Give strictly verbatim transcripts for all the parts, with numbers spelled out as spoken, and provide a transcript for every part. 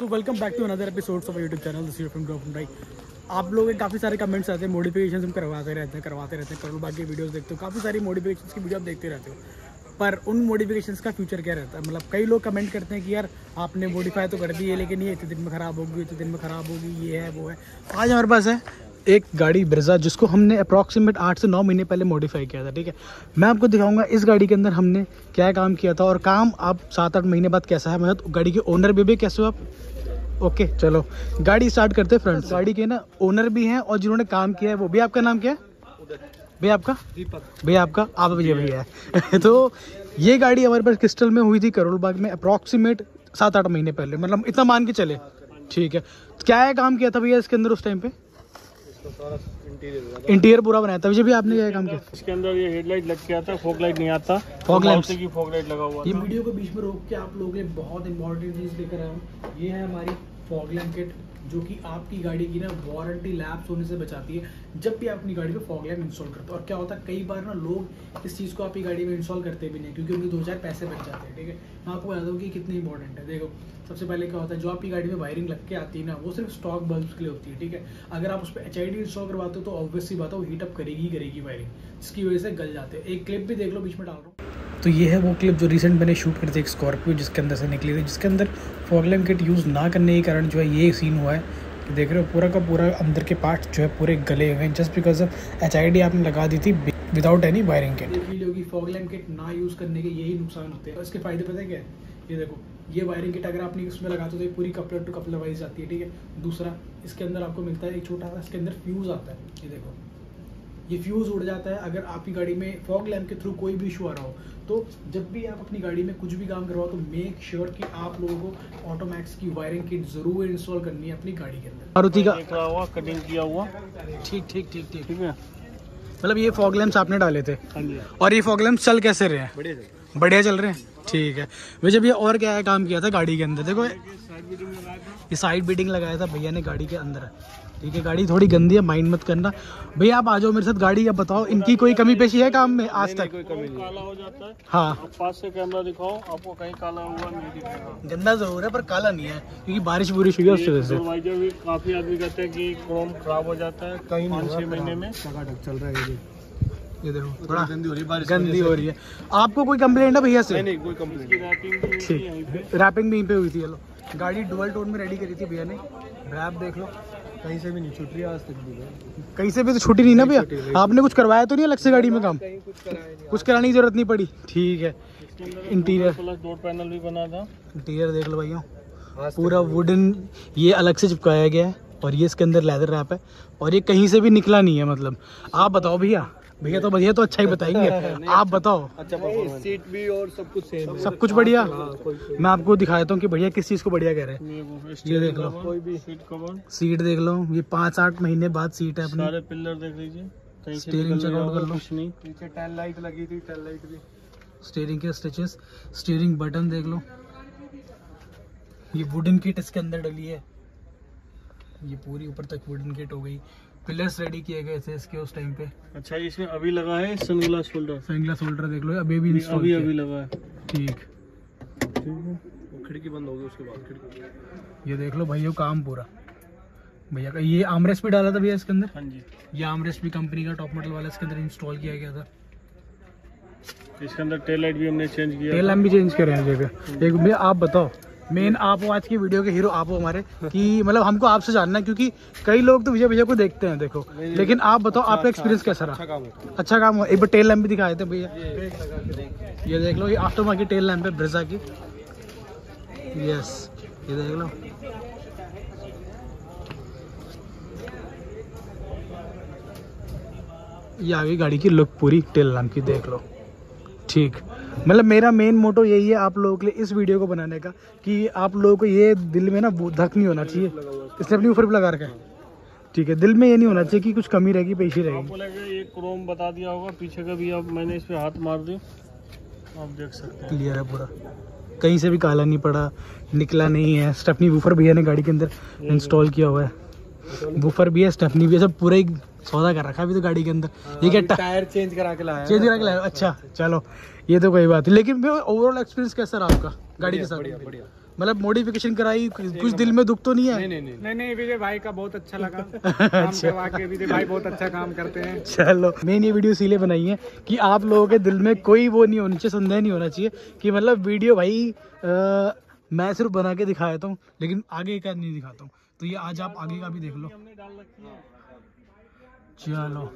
So welcome back to another episodes of YouTube channel. आप लोग काफ़ी सारे कमेंट्स आते हैं, मॉडिफिकेशन हम करवाते रहते हैं करवाते रहते हैं करोल बाग की वीडियोस देखते हो, काफ़ी सारी मॉडिफिकेशन की वीडियो आप देखते रहते हो, पर उन मॉडिफिकेशन का फ्यूचर क्या रहता है। मतलब कई लोग कमेंट करते हैं कि यार आपने मॉडिफाई तो कर दी है लेकिन ये इतने दिन में ख़राब होगी इतने दिन में ख़राब होगी ये है वो है। आज हमारे पास है एक गाड़ी बिरजा जिसको हमने अप्रॉक्सीमेट आठ से नौ महीने पहले मॉडिफाई किया था। ठीक है, मैं आपको दिखाऊंगा इस गाड़ी के अंदर हमने क्या काम किया था और काम आप सात आठ महीने बाद कैसा है, मतलब गाड़ी के ओनर भी भी कैसे हो आप। ओके चलो गाड़ी स्टार्ट करते हैं फ्रेंड्स। गाड़ी के ना ओनर भी हैं और जिन्होंने काम किया है वो भी। आपका नाम क्या है भैया? आपका दीपक भैया? आपका आप भैया भैया है। तो ये गाड़ी हमारे पास क्रिस्टल में हुई थी करोल बाग में अप्रॉक्सीमेट सात आठ महीने पहले, मतलब इतना मान के चले। ठीक है, क्या काम किया था भैया इसके अंदर उस टाइम पे? इंटीरियर पूरा बनाया था। विजय भी आपने क्या काम किया इसके अंदर? ये हेडलाइट लग गया था, फॉग लाइट नहीं आता, फॉग लाइट की फॉग लाइट लगा हुआ था। ये वीडियो को बीच में रोक के आप लोगों ने बहुत इंपॉर्टेंट चीज लेकर आया हूँ, ये है हमारी फॉग लैंप किट जो कि आपकी गाड़ी की ना वारंटी लैप्स होने से बचाती है जब भी आप अपनी गाड़ी में फॉग लैंप इंस्टॉल करते हो। और क्या होता है कई बार ना लोग इस चीज़ को आपकी गाड़ी में इंस्टॉल करते भी नहीं क्योंकि उनके दो हज़ार पैसे बच जाते हैं। ठीक है, मैं आपको बता दूँ कि कितनी इंपॉर्टेंट है। देखो सबसे पहले क्या होता है, जो आपकी गाड़ी में वायरिंग लग के आती है ना वो सिर्फ स्टॉक बल्ब के लिए होती है। ठीक है, अगर आप उस पर एच आई डी इंस्टॉल करवाते हो तो ऑब्वियसली बात है वो हीटअप करेगी ही करेगी वायरिंग, जिसकी वजह से गल जाते हैं। एक क्लिप भी देख लो बीच में डाल रहा हूँ। तो ये है वो क्लिप जो रिसेंट मैंने शूट करी थी एक स्कॉर्पियो जिसके अंदर से निकली थी, जिसके अंदर फॉग लैम्प किट यूज़ ना करने के कारण जो है ये सीन हुआ है कि देख रहे हो पूरा का पूरा अंदर के पार्ट जो है पूरे गले हुए हैं just because of H I D आपने लगा दी थी without any wiring kit. Feel होगी फॉग लैम्प किट ना यूज़ करने के यही नुकसान होते हैं। इसके फायदे पता है क्या है? ये देखो ये वायरिंग किट अगर आपने उसमें लगाते हो तो पूरी कपलर टू कपलर वाइज जाती है। ठीक है, दूसरा इसके अंदर आपको मिलता है एक छोटा सा इसके अंदर फ्यूज़ आता है, ये देखो ये फ्यूज़ उड़ जाता है। अगर आपकी गाड़ी में फॉग लैम्प के थ्रू कोई भी इशू आ रहा हो तो जब भी आप अपनी गाड़ी में कुछ भी काम करवाओ तो मेक श्योर sure कि आप लोगों को ऑटोमैक्स की वायरिंग किट जरूर इंस्टॉल करनी है अपनी गाड़ी के अंदर। मारुति का हुआ कटिंग किया हुआ, ठीक ठीक ठीक ठीक ठीक है। मतलब ये फॉग लैम्प्स आपने डाले थे और ये फॉग लैम्प्स चल कैसे रहे हैं? बढ़िया बढ़िया चल रहे हैं। ठीक है विजय भैया और क्या काम किया था गाड़ी के अंदर? देखो ये साइड बीटिंग लगाया था भैया ने गाड़ी के अंदर। ठीक है, गाड़ी थोड़ी गंदी है माइंड मत करना भैया, आप आ जाओ मेरे साथ गाड़ी या बताओ इनकी कोई कमी पेशी है काम में आज तक? कोई कमी नहीं, काला हो जाता है। हाँ पास से कैमरा दिखाओ, आपको कहीं काला हुआ नहीं दिखेगा। गंदा जरूर है पर काला नहीं है क्योंकि बारिश बुरी हुई है उस वजह से। भी काफी आदमी कहते हैं कि क्रोम खराब हो जाता है कहीं पाँच छः महीने में, टकाटक चल रहा है। ये देखो थोड़ा गंदी हो रही है, बारिश गंदी हो रही है। आपको कोई कंप्लेंट है भैया से? नहीं कोई कंप्लेंट। ठीक, रैपिंग भी यहीं पे हुई थी। चलो गाड़ी डुअल टोन में रेडी करी थी भैया ने, रैप देख लो कहीं से भी नहीं छूट रही आज तक भी, कहीं से भी तो छूटी नहीं ना भैया। आपने कुछ करवाया तो नहीं अलग से गाड़ी में काम? कुछ कराने की जरूरत नहीं पड़ी। ठीक है, इंटीरियर डोर पैनल भी बना था। इंटीरियर देख लो भैया पूरा वुडन, ये अलग से चिपकाया गया है और ये इसके अंदर लेदर रैप है और ये कहीं से भी निकला नहीं है। मतलब आप बताओ भैया, भैया तो भैया तो अच्छा ही बताएंगे आप बताओ। अच्छा सीट भी और सब कुछ सेम, सब कुछ बढ़िया। मैं आपको दिखाता हूँ कि भैया किस चीज़ को बढ़िया कह रहे हैं। ये देख लो कोई भी सीट कवर, सीट देख लो ये पाँच आठ महीने बाद सीट है अपनी। सारे पिलर देख लीजिए, स्टीयरिंग चेक आउट कर लो, नीचे टेल लाइट लगी थी टेल लाइट भी, स्टीयरिंग के स्टिचेस, स्टीयरिंग बटन देख लो, ये वुडन किट इसके अंदर डली है, ये पूरी ऊपर तक वुडन किट हो गई। पिलर्स रेडी किए गए थे इसके उस टाइम पे। अच्छा इसमें अभी लगा है सनग्लास होल्डर, सनग्लास होल्डर देख लो अभी भी इंस्टॉल अभी अभी लगा है। ठीक खिड़की बंद हो गई उसके बाद खिड़की, ये देख लो भैया काम पूरा भैया का। ये आमरेस्ट भी डाला था भैया इसके अंदर? हाँ जी, ये आमरेस्ट भी कंपनी का टॉप मॉडल वाला इसके अंदर इंस्टॉल किया गया था। इसके अंदर टेल लाइट भी हमने चेंज किया, टेल लैम्प भी चेंज कर रहे हैं। एक भैया आप बताओ मेन आप हो आज की वीडियो के हीरो, आप हो हमारे कि मतलब हमको आपसे जानना है क्योंकि कई लोग तो विजय भैया को देखते हैं देखो, लेकिन आप बताओ आपका एक्सपीरियंस कैसा रहा? अच्छा काम हुआ। एक बार टेल लैम्प भी दिखाए थे भैया, ये देख लो ये आफ्टर मार्केट टेल लैम्प है ब्रिजा की। यस ये देख लो ये आ गई गाड़ी की लुक पूरी टेल लैम्प की देख लो। ठीक, मतलब मेरा मेन मोटो यही है आप लोगों के लिए इस वीडियो को बनाने का कि आप लोगों को ये दिल में ना धक नहीं होना चाहिए। इसने अपनी ऊपर भी लगा रखा है। ठीक है, दिल में ये नहीं होना चाहिए कि कुछ कमी रहेगी पेशी रहेगी। आपको लगेगा ये क्रोम बता दिया होगा पीछे का भी, अब मैंने इस पर हाथ मार दिया आप देख सकते हैं क्लियर है पूरा, कहीं से भी काला नहीं पड़ा निकला नहीं है। स्टेपनी वूफर भैया ने गाड़ी के अंदर इंस्टॉल किया हुआ है, वूफर भी है स्टेपनी भी है, सब पूरा ही सौदा कर रखा है अभी तो गाड़ी के अंदर। ये क्या टायर चेंज करा के लाया? चेंज करा के लाया। अच्छा चलो ये तो कोई बात नहीं, लेकिन ओवरऑल एक्सपीरियंस कैसा रहा आपका गाड़ी के साथ? बढ़िया बढ़िया, मतलब मॉडिफिकेशन कराई, कुछ दिल में दुख तो नहीं है? नहीं नहीं नहीं, नहीं, नहीं विजय भाई का बहुत अच्छा लगा काम करवा के। विजय भाई बहुत अच्छा काम करते हैं। चलो मैंने ये वीडियो इसीलिए बनाई है कि आप लोगों के दिल में कोई वो नहीं होना चाहिए, संदेह नहीं होना चाहिए कि मतलब वीडियो भाई आ, मैं सिर्फ बना के दिखा देता हूँ लेकिन आगे का नहीं दिखाता हूँ। तो ये आज आप आगे का भी देख लो। चलो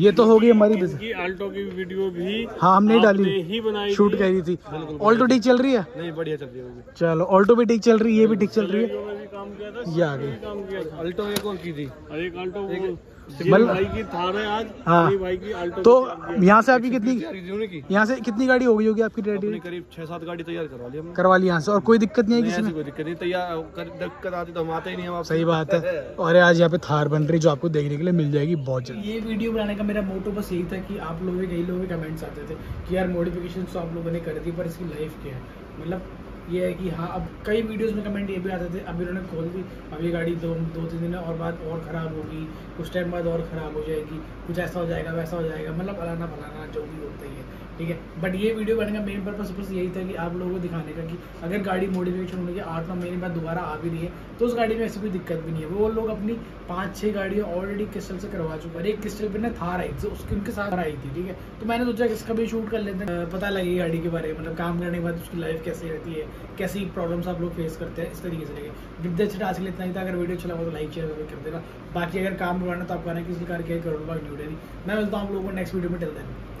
ये तो होगी हमारी आल्टो की वीडियो भी। हाँ हमने डाली ही बनाई, शूट करी थी। ऑल्टो ठीक चल रही है? नहीं बढ़िया चल रही है। चलो ऑल्टो भी ठीक चल रही है, ये भी ठीक चल रही है। ये आगे आल्टो एक और की थी, एक आल्टो भाई की थार है आज। हाँ भाई की आल्टो। तो यहाँ से आपकी कितनी, यहाँ से कितनी गाड़ी हो गई होगी आपकी? करीब छह सात गाड़ी तैयार करवा ली करवा ली यहाँ से। और कोई दिक्कत नहीं है किसी में? कोई दिक्कत नहीं, तैयार दिक्कत आती तो हम आते ही नहीं। सही बात है। और आज यहाँ पे थार बन रही जो आपको देखने के लिए मिल जाएगी बहुत जल्द। ये वीडियो बनाने का मेरा मोटो बस यही था कि आप लोगों के कई लोगों के कमेंट्स आते थे कि यार मॉडिफिकेशन तो आप लोगों ने कर दी पर इसकी लाइफ क्या है। मतलब ये है कि हाँ, अब कई वीडियोस में कमेंट ये भी आते थे अभी उन्होंने खोल दी, अब ये गाड़ी दो दो तीन दिन और बाद और ख़राब होगी, कुछ टाइम बाद और ख़राब हो जाएगी, कुछ ऐसा हो जाएगा वैसा हो जाएगा, मतलब फलाना फलाना जो भी होता ही है, ठीक है। बट ये वीडियो बनने का मेन पर्पस बस यही था कि आप लोगों को दिखाने का कि अगर गाड़ी मॉडिफिकेशन होने के आठ नौ महीने बाद दोबारा आ भी रही है तो उस गाड़ी में ऐसी कोई दिक्कत भी नहीं है। वो लोग अपनी पाँच छः गाड़ियाँ ऑलरेडी क्रिस्टल से करवा चुके हैं। एक क्रिस्टल पर ना थार आई थी, उसकी उनके साथ आई थी, ठीक है। तो मैंने सोचा कि इसका भी शूट कर लेते हैं, पता लगे गाड़ी के बारे में, मतलब काम करने के बाद उसकी लाइफ कैसी रहती है, कैसी प्रॉब्लम्स आप लोग फेस करते हैं, इस तरीके से लेके विद्या छठा आज के लिए इतना ही था। अगर वीडियो अच्छा लगा तो लाइक शेयर कर देना। बाकी अगर काम करवाना तो आप कहना है किसी कार केयर करोड़ बाग ड्यूटी। मैं मिलता हूँ आप लोगों को नेक्स्ट वीडियो में। Till then.